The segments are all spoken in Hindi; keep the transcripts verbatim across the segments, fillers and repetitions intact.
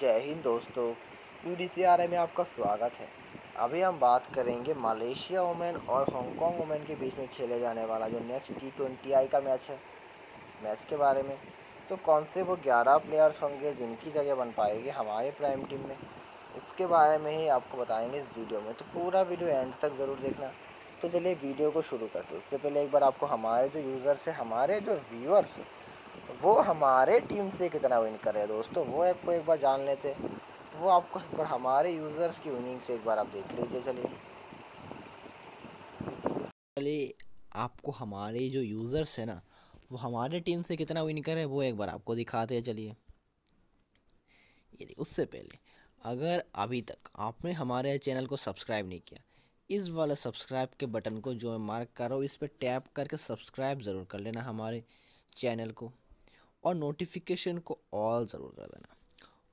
जय हिंद दोस्तों, U D C R A में आपका स्वागत है। अभी हम बात करेंगे मलेशिया वुमेन और हांगकांग वुमेन के बीच में खेले जाने वाला जो नेक्स्ट टी ट्वेंटी आई का मैच है, इस मैच के बारे में। तो कौन से वो ग्यारह प्लेयर्स होंगे जिनकी जगह बन पाएगी हमारे प्राइम टीम में, इसके बारे में ही आपको बताएंगे इस वीडियो में। तो पूरा वीडियो एंड तक ज़रूर देखना। तो चलिए वीडियो को शुरू करते हैं। उससे पहले एक बार आपको हमारे जो यूज़र्स हैं, हमारे जो व्यूअर्स, वो हमारे टीम से कितना विन कर रहे हैं दोस्तों, वो आपको एक बार जान लेते, वो आपको एक बार हमारे यूज़र्स की विनिंग से एक बार आप देख लीजिए। चलिए चलिए आपको हमारे जो यूज़र्स हैं ना, वो हमारे टीम से कितना विन कर रहे हैं वो एक बार आपको दिखाते हैं। चलिए, यदि उससे पहले अगर अभी तक आपने हमारे चैनल को सब्सक्राइब नहीं किया, इस वाले सब्सक्राइब के बटन को जो मैं मार्क कर रहा हूँ, इस पर टैप करके सब्सक्राइब ज़रूर कर लेना हमारे चैनल को, और नोटिफिकेशन को ऑल ज़रूर कर देना।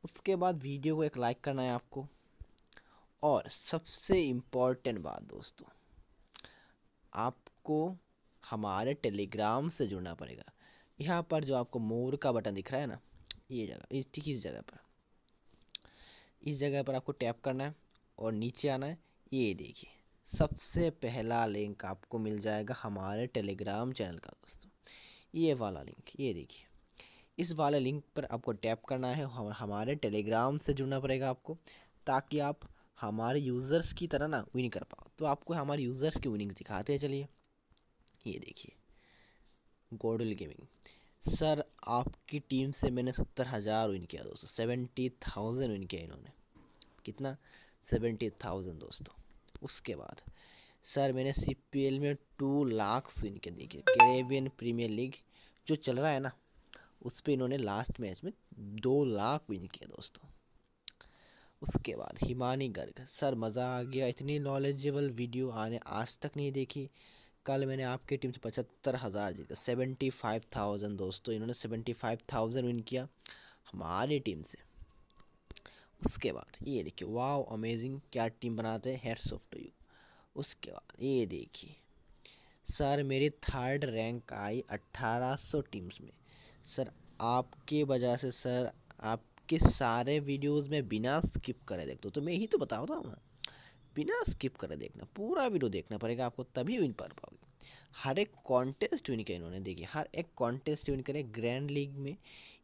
उसके बाद वीडियो को एक लाइक करना है आपको। और सबसे इम्पॉर्टेंट बात दोस्तों, आपको हमारे टेलीग्राम से जुड़ना पड़ेगा। यहाँ पर जो आपको मोर का बटन दिख रहा है ना, ये जगह, इस ठीक इस जगह पर, इस जगह पर आपको टैप करना है और नीचे आना है। ये देखिए, सबसे पहला लिंक आपको मिल जाएगा हमारे टेलीग्राम चैनल का दोस्तों, ये वाला लिंक, ये देखिए, इस वाले लिंक पर आपको टैप करना है। हम, हमारे टेलीग्राम से जुड़ना पड़ेगा आपको, ताकि आप हमारे यूज़र्स की तरह ना विन कर पाओ। तो आपको हमारे यूज़र्स की विनिंग दिखाते हैं। चलिए, ये देखिए, गोडल गेमिंग सर, आपकी टीम से मैंने सत्तर हज़ार विन किया दोस्तों, सेवेंटी थाउजेंड विन किया इन्होंने, कितना, सेवेंटी थाउजेंड दोस्तों। उसके बाद सर मैंने सी पी एल में टू लाख विन किया, देखिए कैरेबियन प्रीमियर लीग जो चल रहा है ना, उस पर इन्होंने लास्ट मैच में दो लाख विन किया दोस्तों। उसके बाद हिमानी गर्ग सर, मज़ा आ गया, इतनी नॉलेजेबल वीडियो आने आज तक नहीं देखी, कल मैंने आपकी टीम से पचहत्तर हज़ार जीता, सेवेंटी फाइव थाउजेंड दोस्तों, इन्होंने सेवेंटी फाइव थाउजेंड विन किया हमारी टीम से। उसके बाद ये देखिए, वाओ अमेजिंग, क्या टीम बनाते हैं, हैट्स ऑफ टू यू। उसके बाद ये देखिए सर, मेरी थर्ड रैंक आई अट्ठारह सौ टीम्स में सर, आपके वजह से सर, आपके सारे वीडियोस में बिना स्किप करे देखते हो, तो मैं यही तो बता रहा हूँ ना, बिना स्किप करे देखना, पूरा वीडियो देखना पड़ेगा आपको, तभी विन कर पाओगे। हर एक कॉन्टेस्ट विन किया इन्होंने, देखिए हर एक कॉन्टेस्ट विन करे, ग्रैंड लीग में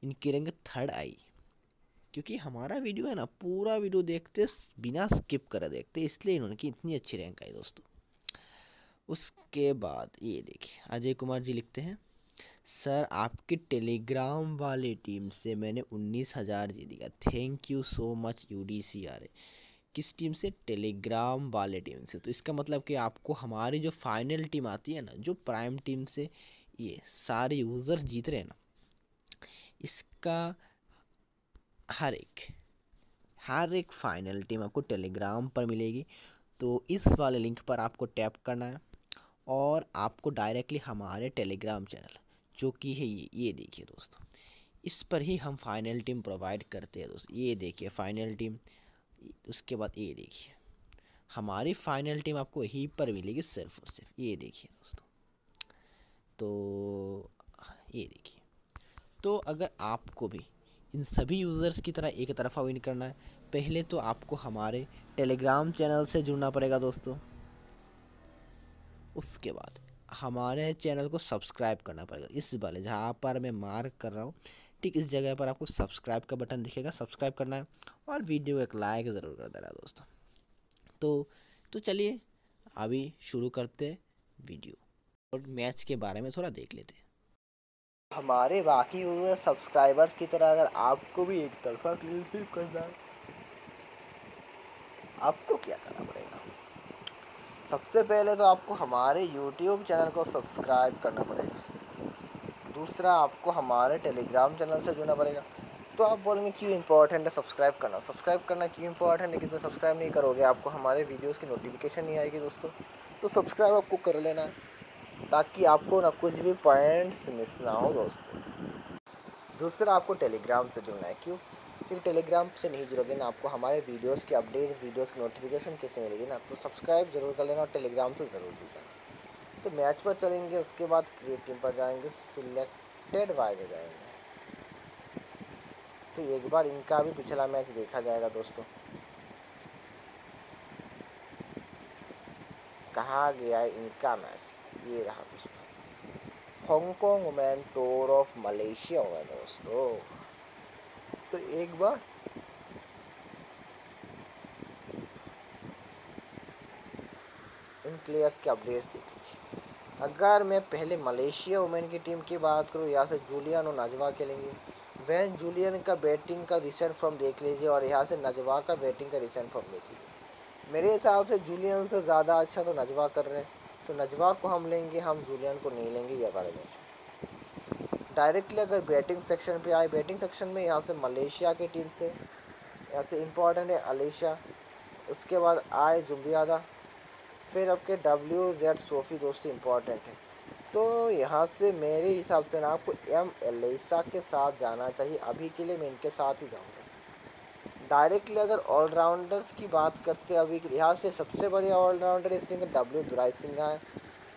इनकी रैंक थर्ड आई, क्योंकि हमारा वीडियो है ना, पूरा वीडियो देखते, बिना स्किप करे देखते, इसलिए इन्होंने की इतनी अच्छी रैंक आई दोस्तों। उसके बाद ये देखिए, अजय कुमार जी लिखते हैं सर, आपके टेलीग्राम वाली टीम से मैंने उन्नीस हज़ार जीत गया, thank you so much U D C R A. किस टीम से? टेलीग्राम वाले टीम से। तो इसका मतलब कि आपको हमारी जो फाइनल टीम आती है ना, जो प्राइम टीम से ये सारे यूज़र्स जीत रहे हैं ना, इसका हर एक हर एक फाइनल टीम आपको टेलीग्राम पर मिलेगी। तो इस वाले लिंक पर आपको टैप करना है और आपको डायरेक्टली हमारे टेलीग्राम चैनल, जो कि है ये ये देखिए दोस्तों, इस पर ही हम फाइनल टीम प्रोवाइड करते हैं दोस्तों। ये देखिए फाइनल टीम, उसके बाद ये देखिए हमारी फाइनल टीम आपको यहीं पर मिलेगी, सिर्फ और सिर्फ, ये देखिए दोस्तों। तो ये देखिए, तो अगर आपको भी इन सभी यूज़र्स की तरह एक तरफा विन करना है, पहले तो आपको हमारे टेलीग्राम चैनल से जुड़ना पड़ेगा दोस्तों। उसके बाद हमारे चैनल को सब्सक्राइब करना पड़ेगा, इस वाले जहाँ पर मैं मार्क कर रहा हूँ, ठीक इस जगह पर आपको सब्सक्राइब का बटन दिखेगा, सब्सक्राइब करना है और वीडियो को एक लाइक ज़रूर कर देना दोस्तों। तो तो चलिए अभी शुरू करते हैं वीडियो और मैच के बारे में थोड़ा देख लेते हैं। हमारे बाकी यूज़र सब्सक्राइबर्स की तरह अगर आपको भी एक तरफा क्लीन स्वीप करना है, आपको क्या करना पड़ेगा? सबसे पहले तो आपको हमारे यूट्यूब चैनल को सब्सक्राइब करना पड़ेगा, दूसरा आपको हमारे टेलीग्राम चैनल से जुड़ना पड़ेगा। तो आप बोलेंगे क्यों इम्पोर्टेंट है सब्सक्राइब करना, सब्सक्राइब करना क्यों इम्पोर्टेंट है? लेकिन तो सब्सक्राइब नहीं करोगे, आपको हमारे वीडियोस की नोटिफिकेशन नहीं आएगी दोस्तों। तो सब्सक्राइब आपको कर लेना है, ताकि आपको ना कुछ भी पॉइंट्स मिस ना हो दोस्तों। दूसरा आपको टेलीग्राम से जुड़ना है, क्यों? क्योंकि टेलीग्राम से नहीं जुड़ोगे ना, आपको हमारे वीडियोस की अपडेट्स, वीडियोस की नोटिफिकेशन कैसे मिलेगी ना? तो सब्सक्राइब जरूर कर लेना और टेलीग्राम से ज़रूर जुड़ जाना। तो मैच पर चलेंगे, उसके बाद क्रिएट टीम पर जाएंगे, सिलेक्टेड वाई में जाएंगे। तो एक बार इनका भी पिछला मैच देखा जाएगा दोस्तों। कहाँ गया इनका मैच, ये रहा दोस्तों Hong Kong women tour of Malaysia हुआ दोस्तों। तो एक बार इन प्लेयर्स के अपडेट्स देख लीजिए। अगर मैं पहले मलेशिया वुमेन की टीम की बात करूँ, यहाँ से जूलियन और नजवा खेलेंगे। वैन जूलियन का बैटिंग का रिसेंट फॉर्म देख लीजिए और यहाँ से नजवा का बैटिंग का रिसेंट फॉर्म देख लीजिए। मेरे हिसाब से जूलियन से ज़्यादा अच्छा तो नजवा कर रहे हैं, तो नजवा को हम लेंगे, हम जूलियन को नहीं लेंगे। ये बारे में डायरेक्टली अगर बैटिंग सेक्शन पे आए, बैटिंग सेक्शन में यहाँ से मलेशिया की टीम से यहाँ से इम्पॉर्टेंट है अलेशा, उसके बाद आए जुबियादा, फिर आपके डब्ल्यू जेड सोफ़ी दोस्तों इम्पॉर्टेंट है। तो यहाँ से मेरे हिसाब से ना आपको एम एलेशा के साथ जाना चाहिए, अभी के लिए मैं इनके साथ ही जाऊँगा। डायरेक्टली अगर ऑलराउंडर्स की बात करते हैं, अभी यहाँ से सबसे बड़े ऑलराउंडर इस टीम के डब्ल्यू दुराई सिंह है,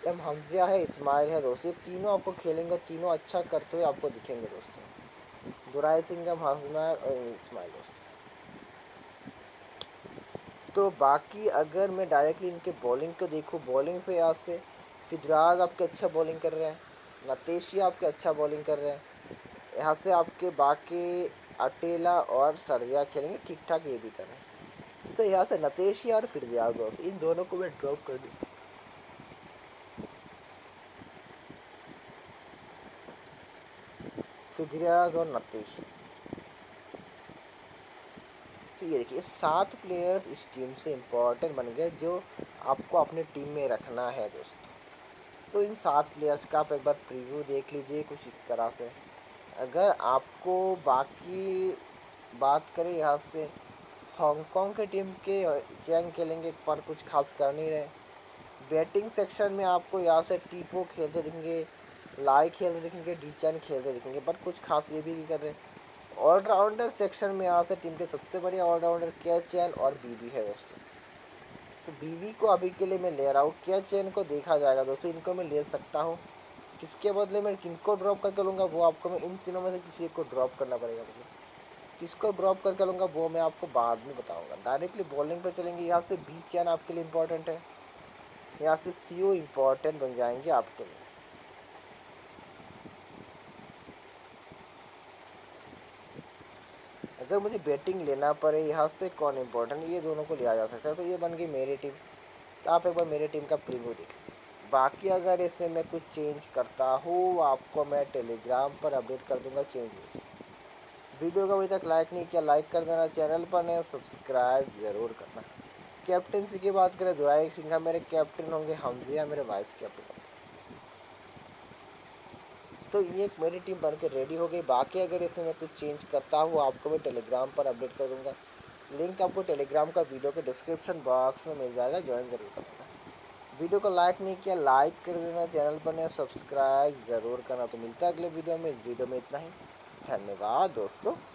एम हमजिया है, इस्माइल है दोस्तों। तीनों आपको खेलेंगे, तीनों अच्छा करते हुए आपको दिखेंगे दोस्तों, दुराई सिंह, एम हमजिया और इस्माइल दोस्तों। तो बाकी अगर मैं डायरेक्टली इनके बॉलिंग को देखूँ, बॉलिंग से यहाँ से फिजराज आपके अच्छा बॉलिंग कर रहे हैं, नतीशा आपके अच्छा बॉलिंग कर रहे हैं। यहाँ से आपके बाकी अटेला और सरजिया खेलेंगे, ठीक ठाक ये भी कर रहे हैं। तो यहाँ से नतीशा और फिरजिया दोस्त, इन दोनों को मैं ड्रॉप कर दूँ। फिरजियाज और नतीशा, तो ये देखिए सात प्लेयर्स इस टीम से इम्पोर्टेंट बन गए जो आपको अपने टीम में रखना है दोस्तों। तो इन सात प्लेयर्स का आप एक बार प्रीव्यू देख लीजिए कुछ इस तरह से। अगर आपको बाकी बात करें, यहाँ से हांगकांग की टीम के जैंग खेलेंगे पर कुछ खास कर नहीं रहे। बैटिंग सेक्शन में आपको यहाँ से टीपो खेलते दिखेंगे, लाई खेलते दिखेंगे, डी चैन खेलते दिखेंगे, पर कुछ खास ये भी नहीं कर रहे। ऑलराउंडर सेक्शन में यहाँ से टीम के सबसे बड़े ऑलराउंडर के चैन और बीवी है दोस्तों। तो बीवी को अभी के लिए मैं ले रहा हूँ, के चैन को देखा जाएगा दोस्तों, इनको मैं ले सकता हूँ। किसके बदले मैं किनको ड्रॉप करके लूँगा वो आपको, मैं इन तीनों में से किसी एक को ड्रॉप करना पड़ेगा मुझे। किसको ड्रॉप करके लूँगा वो मैं आपको बाद में बताऊँगा। डायरेक्टली बॉलिंग पे चलेंगे, यहाँ से बी चैन आपके लिए इम्पॉर्टेंट है, यहाँ से सी ओ इम्पॉर्टेंट बन जाएंगे आपके लिए। अगर मुझे बैटिंग लेना पड़े, यहाँ से कौन इम्पोर्टेंट, ये दोनों को लिया जा सकता है। तो ये बन गई मेरी टीम, तो आप एक बार मेरी टीम का प्रीव्यू देख लीजिए। बाकी अगर इसमें मैं कुछ चेंज करता हूँ आपको मैं टेलीग्राम पर अपडेट कर दूंगा चेंजेस। वीडियो को अभी तक लाइक नहीं किया, लाइक कर देना, चैनल पर नए सब्सक्राइब ज़रूर करना। कैप्टनसी की बात करें, दुराई सिंह मेरे कैप्टन होंगे, हमजिया मेरे वाइस कैप्टन होंगे। तो ये एक मेरी टीम बन के रेडी हो गई। बाकी अगर इसमें मैं कुछ चेंज करता हूँ आपको मैं टेलीग्राम पर अपडेट कर दूँगा। लिंक आपको टेलीग्राम का वीडियो के डिस्क्रिप्शन बॉक्स में मिल जाएगा, ज्वाइन ज़रूर करना। वीडियो को लाइक नहीं किया, लाइक कर देना, चैनल पर नया सब्सक्राइब ज़रूर करना। तो मिलता है अगले वीडियो में, इस वीडियो में इतना ही, धन्यवाद दोस्तों।